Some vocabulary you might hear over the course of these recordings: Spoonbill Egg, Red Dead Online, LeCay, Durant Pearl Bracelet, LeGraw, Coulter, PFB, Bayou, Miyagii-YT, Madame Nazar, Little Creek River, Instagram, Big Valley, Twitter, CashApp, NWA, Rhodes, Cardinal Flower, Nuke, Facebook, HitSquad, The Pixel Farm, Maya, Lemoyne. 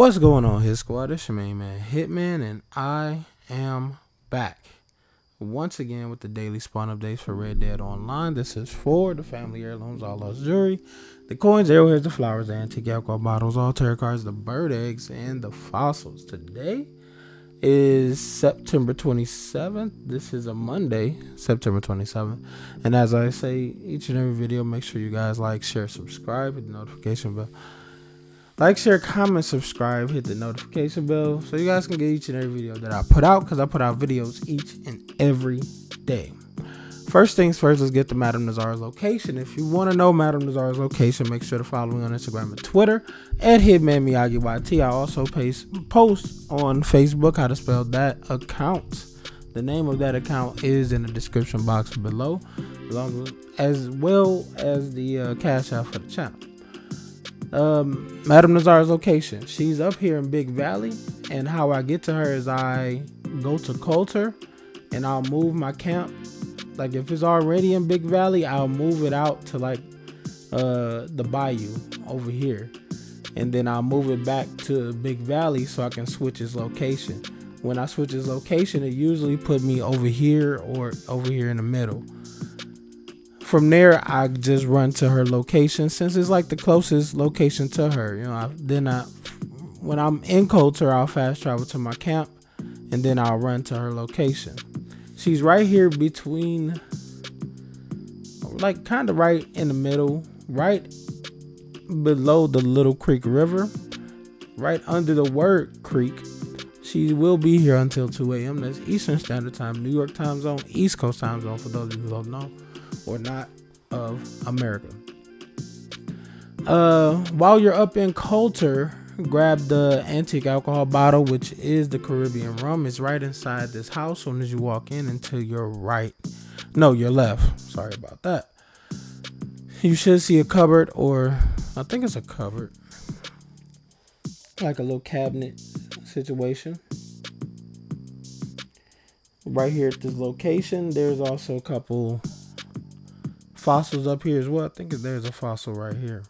What's going on, Hit Squad? It's your main man, Hitman, and I am back once again with the daily spawn updates for Red Dead Online. This is for the family heirlooms, all lost jewelry, the coins, arrowheads, the flowers, the antique alcohol bottles, all tarot cards, the bird eggs, and the fossils. Today is September 27th. This is a Monday, September 27th. And as I say each and every video, make sure you guys like, share, subscribe, hit the notification bell. Like, share, comment, subscribe, hit the notification bell so you guys can get each and every video that I put out, because I put out videos each and every day. First things first, let's get to Madame Nazar's location. If you want to know Madame Nazar's location, make sure to follow me on Instagram and Twitter at Hitman Miyagii-YT. I also post on Facebook how to spell that account. The name of that account is in the description box below, as well as the cash out for the channel. Madame Nazar's location, she's up here in Big Valley, and how I get to her is I go to Coulter and I'll move my camp. Like, if it's already in Big Valley, I'll move it out to like the Bayou over here, and then I'll move it back to Big Valley so I can switch its location. When I switch its location, it usually put me over here or over here in the middle. From there, I just run to her location, since it's like the closest location to her. You know, when I'm in Coulter, I'll fast travel to my camp, and then I'll run to her location. She's right here between, like, kind of right in the middle, right below the Little Creek River, right under the word creek. She will be here until 2 a.m. That's Eastern Standard Time, New York time zone, East Coast time zone, for those of you who don't know, or not of America. While you're up in Coulter, grab the antique alcohol bottle, which is the Caribbean rum. It's right inside this house soon as you walk in, and to your right, no, your left, sorry about that, you should see a cupboard, or I think it's a cupboard, like a little cabinet situation. Right here at this location, there's also a couple fossils up here as well. I think there's a fossil right here.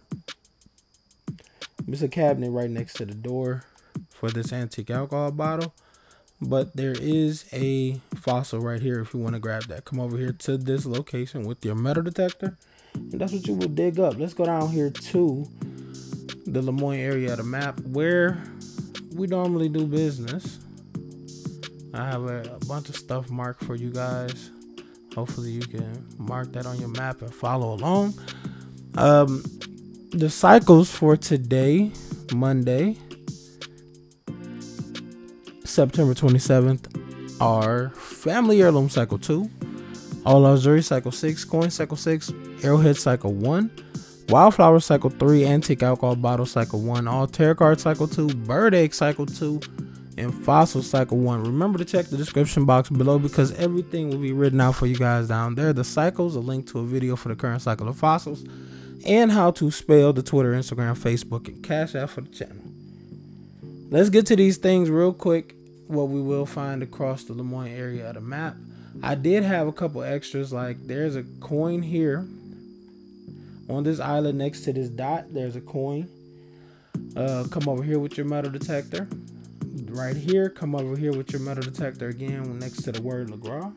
There's a cabinet right next to the door for this antique alcohol bottle, but there is a fossil right here. If you want to grab that, come over here to this location with your metal detector, and that's what you will dig up. Let's go down here to the Lemoyne area of the map where we normally do business. I have a bunch of stuff marked for you guys. Hopefully you can mark that on your map and follow along. The cycles for today, Monday, September 27th, are Family Heirloom Cycle 2, All Luxury Cycle 6, Coin Cycle 6, Arrowhead Cycle 1, Wildflower Cycle 3, Antique Alcohol Bottle Cycle 1, All Tarot Card Cycle 2, Bird Egg Cycle 2, and Fossil Cycle 1. Remember to check the description box below, because everything will be written out for you guys down there. The cycles, a link to a video for the current cycle of fossils, and how to spell the Twitter, Instagram, Facebook, and Cash App for the channel. Let's get to these things real quick, what we will find across the Lemoyne area of the map. I did have a couple extras, like there's a coin here. On this island next to this dot, there's a coin. Come over here with your metal detector. Right here, come over here with your metal detector again next to the word LeGraw.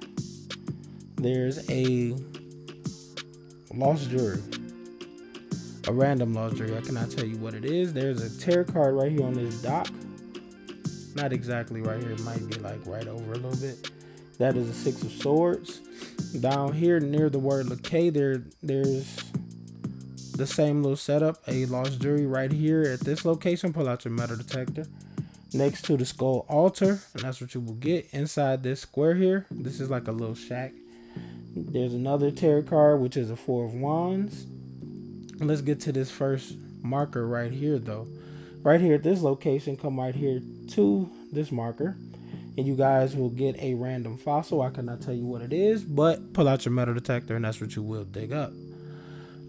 There's a lost jewelry, a random lost jewelry. I cannot tell you what it is. There's a tarot card right here on this dock, not exactly right here, it might be like right over a little bit. That is a six of swords. Down here near the word LeCay, there's the same little setup, a lost jewelry right here at this location. Pull out your metal detector next to the skull altar, and that's what you will get inside this square here. This is like a little shack. There's another tarot card, which is a four of wands. Let's get to this first marker right here though. Right here at this location, come right here to this marker, and you guys will get a random fossil. I cannot tell you what it is, but pull out your metal detector and that's what you will dig up.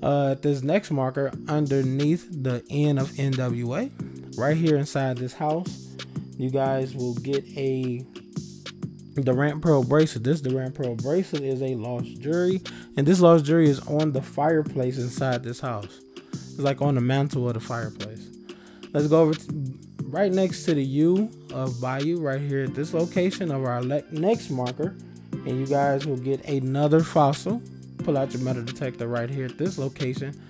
At this next marker, underneath the N of NWA, right here inside this house, you guys will get a Durant Pearl Bracelet. This Durant Pearl Bracelet is a lost jewelry, and this lost jewelry is on the fireplace inside this house. It's like on the mantle of the fireplace. Let's go over to, right next to the U of Bayou right here at this location of our next marker, and you guys will get another fossil. Pull out your metal detector right here at this location.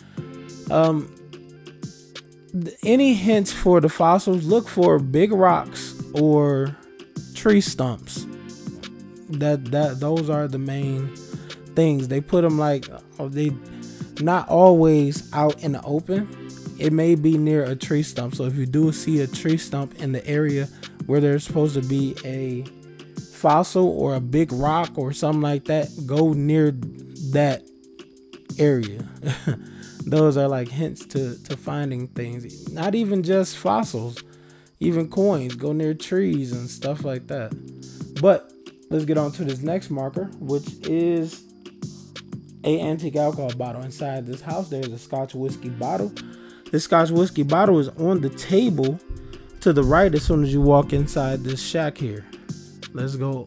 Any hints for the fossils, look for big rocks or tree stumps. Those are the main things. They put them like, they not always out in the open. It may be near a tree stump, so if you do see a tree stump in the area where there's supposed to be a fossil or a big rock or something like that, go near that area. Those are like hints to finding things. Not even just fossils, even coins. Go near trees and stuff like that. But let's get on to this next marker, which is an antique alcohol bottle. Inside this house, there's a Scotch whiskey bottle. This Scotch whiskey bottle is on the table to the right as soon as you walk inside this shack here. Let's go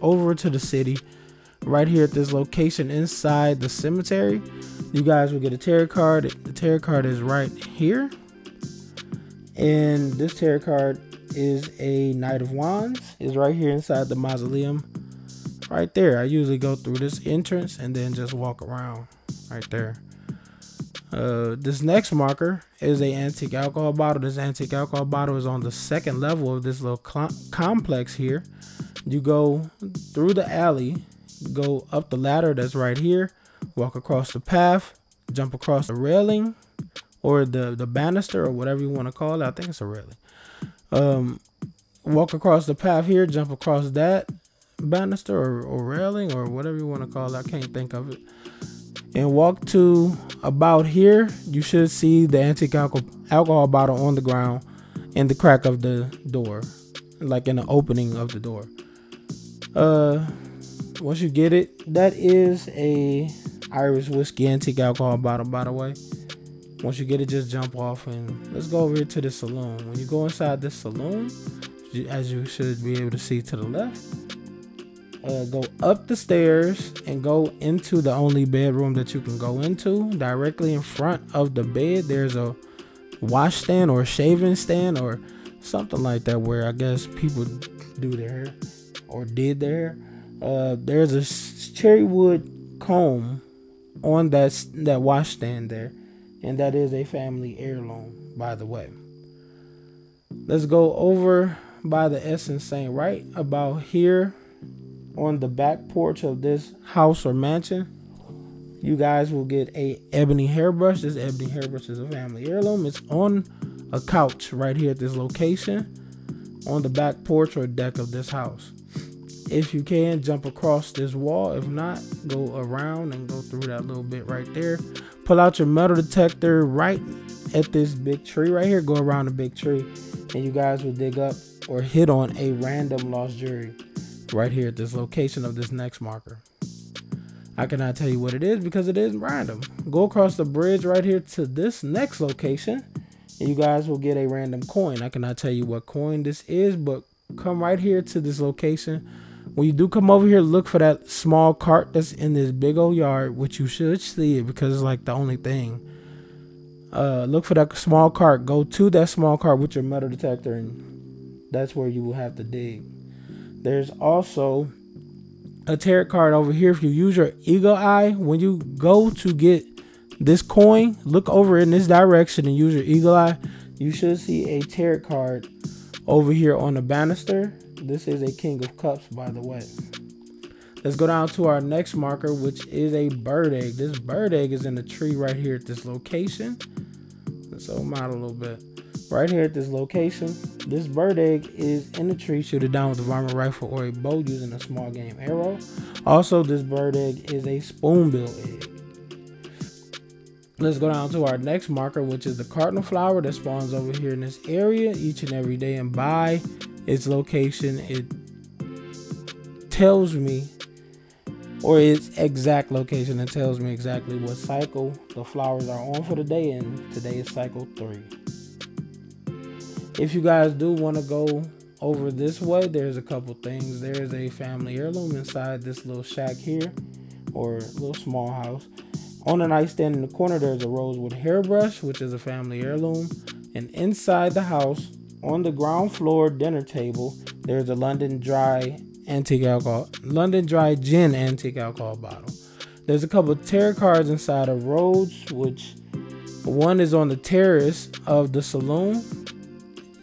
over to the city. Right here at this location inside the cemetery, you guys will get a tarot card. The tarot card is right here, and this tarot card is a Knight of Wands. Is right here inside the mausoleum right there. I usually go through this entrance and then just walk around right there. This next marker is a antique alcohol bottle. This antique alcohol bottle is on the second level of this little complex here. You go through the alley, go up the ladder that's right here, walk across the path, jump across the railing or the banister or whatever you want to call it. I think it's a railing. Walk across the path here, jump across that banister or railing or whatever you want to call it. I can't think of it. And walk to about here. You should see the antique alcohol bottle on the ground in the crack of the door, like in the opening of the door. Once you get it, that is a Irish whiskey antique alcohol bottle, by the way. Once you get it, just jump off and let's go over here to the saloon. When you go inside this saloon, as you should be able to see to the left, go up the stairs and go into the only bedroom that you can go into. Directly in front of the bed, there's a washstand or shaving stand or something like that, where I guess people do their hair or did their hair. There's a cherry wood comb on that washstand there, and that is a family heirloom, by the way. Let's go over by the Essence Saint right about here on the back porch of this house or mansion. You guys will get a ebony hairbrush. This ebony hairbrush is a family heirloom. It's on a couch right here at this location on the back porch or deck of this house. If you can, jump across this wall. If not, go around and go through that little bit right there. Pull out your metal detector right at this big tree right here. Go around the big tree, and you guys will dig up or hit on a random lost jewelry right here at this location of this next marker. I cannot tell you what it is because it is random. Go across the bridge right here to this next location, and you guys will get a random coin. I cannot tell you what coin this is, but come right here to this location. When you do come over here, look for that small cart that's in this big old yard, which you should see it because it's like the only thing. Look for that small cart. Go to that small cart with your metal detector, and that's where you will have to dig. There's also a tarot card over here. If you use your eagle eye, when you go to get this coin, look over in this direction and use your eagle eye. You should see a tarot card over here on the banister. This is a King of Cups, by the way. Let's go down to our next marker, which is a bird egg. This bird egg is in a tree right here at this location. Let's zoom out a little bit. Right here at this location, this bird egg is in the tree. Shoot it down with a varmint rifle or a bow using a small game arrow. Also, this bird egg is a spoonbill egg. Let's go down to our next marker, which is the Cardinal Flower that spawns over here in this area each and every day. And by its location, it tells me, or its exact location, it tells me exactly what cycle the flowers are on for the day. And today is cycle 3. If you guys do want to go over this way, there's a couple things. There's a family heirloom inside this little shack here, or little small house. On the nightstand in the corner, there's a rosewood hairbrush, which is a family heirloom. And inside the house, On the ground floor dinner table, there's a London Dry Gin antique alcohol bottle. There's a couple of tarot cards inside of Rhodes, which one is on the terrace of the saloon,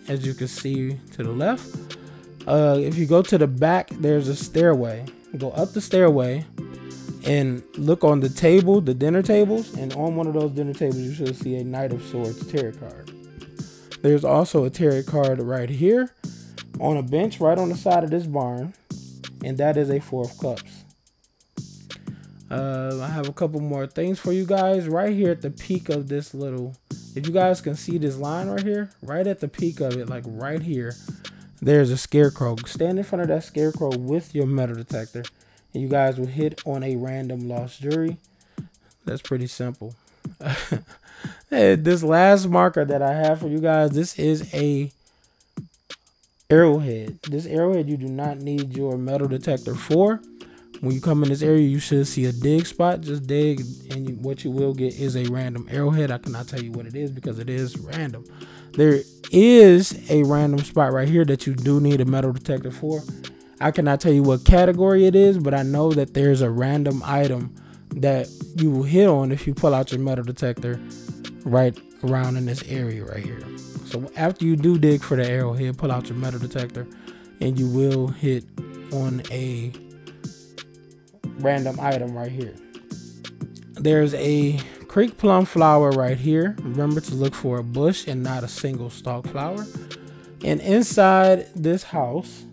as you can see to the left. If you go to the back, there's a stairway. Go up the stairway and look on the table, the dinner tables, and on one of those dinner tables, you should see a Knight of Swords tarot card. There's also a tarot card right here on a bench right on the side of this barn, and that is a Four of Cups. I have a couple more things for you guys right here at the peak of this little, if you guys can see this line right here, right at the peak of it, like right here, there's a scarecrow. Stand in front of that scarecrow with your metal detector, and you guys will hit on a random lost jewelry. That's pretty simple. This last marker that I have for you guys, this is a arrowhead. This arrowhead you do not need your metal detector for. When you come in this area, you should see a dig spot. Just dig, and what you will get is a random arrowhead. I cannot tell you what it is because it is random. There is a random spot right here that you do need a metal detector for. I cannot tell you what category it is, but I know that there's a random item that you will hit on if you pull out your metal detector right around in this area right here. So after you do dig for the arrowhead, pull out your metal detector, and you will hit on a random item right here. There's a creek plum flower right here. Remember to look for a bush and not a single stalk flower. And inside this house,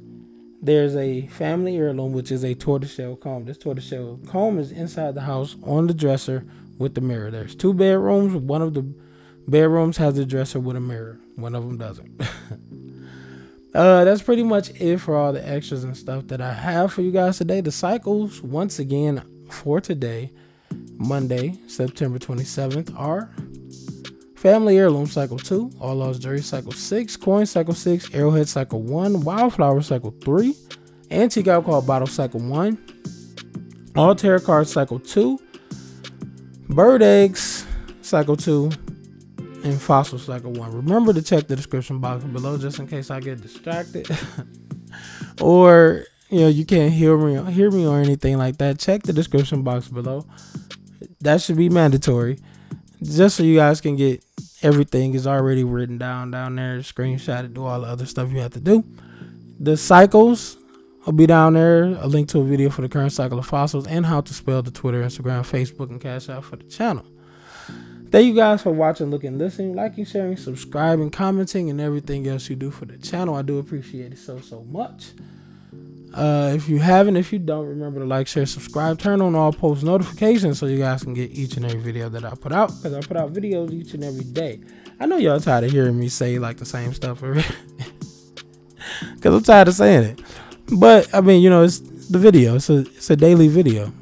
there's a family heirloom, which is a tortoiseshell comb. This tortoiseshell comb is inside the house on the dresser with the mirror. There's two bedrooms. One of the bedrooms has a dresser with a mirror. One of them doesn't. That's pretty much it for all the extras and stuff that I have for you guys today. The cycles, once again, for today, Monday, September 27th, are Family Heirloom Cycle 2, All Lost Jewelry Cycle 6, Coin Cycle 6, Arrowhead Cycle 1, Wildflower Cycle 3, Antique Alcohol Bottle Cycle 1, All Tarot Cards Cycle 2, Bird Eggs Cycle 2, and Fossil Cycle 1. Remember to check the description box below just in case I get distracted or you can't hear me or anything like that. Check the description box below. That should be mandatory, just so you guys can get everything is already written down there, screenshot it, do all the other stuff you have to do. The cycles will be down there, a link to a video for the current cycle of fossils and how to spell the Twitter, Instagram, Facebook, and Cash App for the channel. Thank you guys for watching, looking, listening, liking, sharing, subscribing, commenting, and everything else you do for the channel. I do appreciate it so much. If you haven't, if you don't, remember to like, share, subscribe, turn on all post notifications so you guys can get each and every video that I put out, because I put out videos each and every day. I know y'all tired of hearing me say like the same stuff because I'm tired of saying it. But I mean, it's the video. It's a daily video.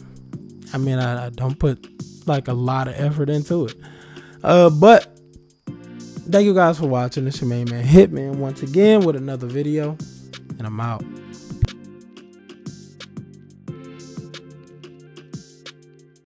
I mean, I don't put like a lot of effort into it. But thank you guys for watching. It's your main man Hitman once again with another video, and I'm out.